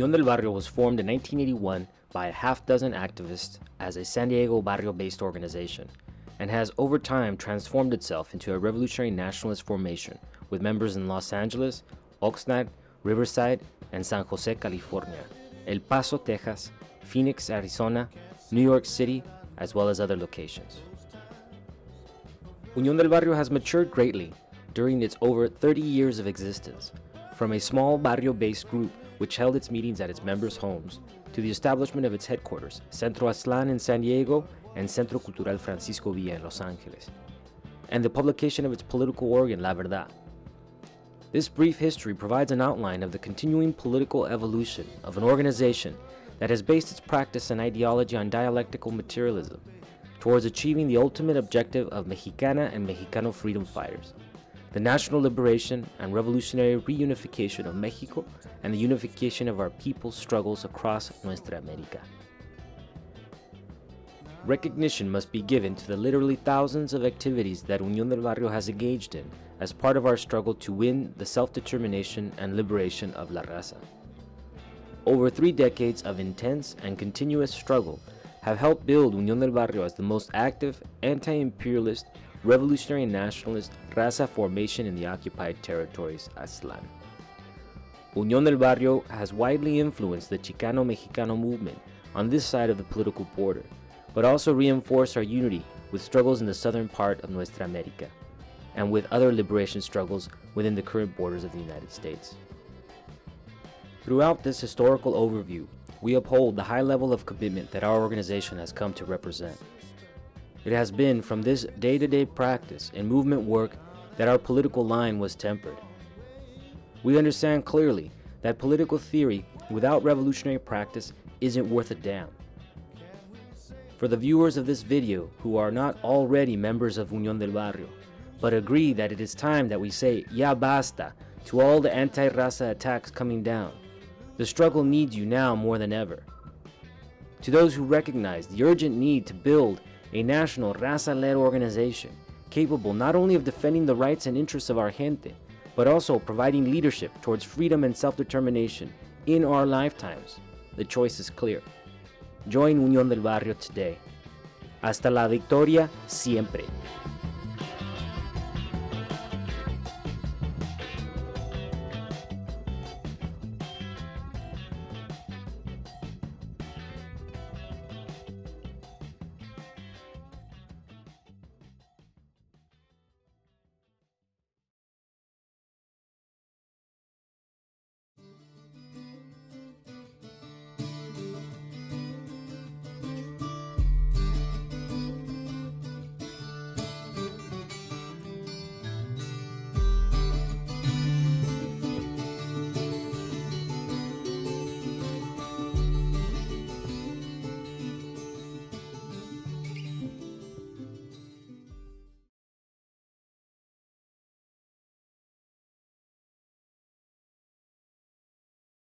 Unión del Barrio was formed in 1981 by a half-dozen activists as a San Diego barrio-based organization, and has over time transformed itself into a revolutionary nationalist formation with members in Los Angeles, Oxnard, Riverside, and San Jose, California, El Paso, Texas, Phoenix, Arizona, New York City, as well as other locations. Unión del Barrio has matured greatly during its over 30 years of existence, from a small barrio-based group which held its meetings at its members' homes, to the establishment of its headquarters, Centro Aslan in San Diego and Centro Cultural Francisco Villa in Los Angeles, and the publication of its political organ, La Verdad. This brief history provides an outline of the continuing political evolution of an organization that has based its practice and ideology on dialectical materialism towards achieving the ultimate objective of Mexicana and Mexicano freedom fighters, the national liberation and revolutionary reunification of Mexico and the unification of our people's struggles across Nuestra América. Recognition must be given to the literally thousands of activities that Unión del Barrio has engaged in as part of our struggle to win the self-determination and liberation of La Raza. Over 3 decades of intense and continuous struggle have helped build Unión del Barrio as the most active, anti-imperialist, revolutionary and nationalist Raza formation in the occupied territories, Aztlán. Unión del Barrio has widely influenced the Chicano-Mexicano movement on this side of the political border, but also reinforce our unity with struggles in the southern part of Nuestra América and with other liberation struggles within the current borders of the United States. Throughout this historical overview, we uphold the high level of commitment that our organization has come to represent. It has been from this day-to-day practice and movement work that our political line was tempered. We understand clearly that political theory without revolutionary practice isn't worth a damn. For the viewers of this video who are not already members of Unión del Barrio, but agree that it is time that we say ya basta to all the anti-raza attacks coming down. The struggle needs you now more than ever. To those who recognize the urgent need to build a national raza-led organization capable not only of defending the rights and interests of our gente, but also providing leadership towards freedom and self-determination in our lifetimes, the choice is clear. Join Unión del Barrio today. Hasta la victoria siempre.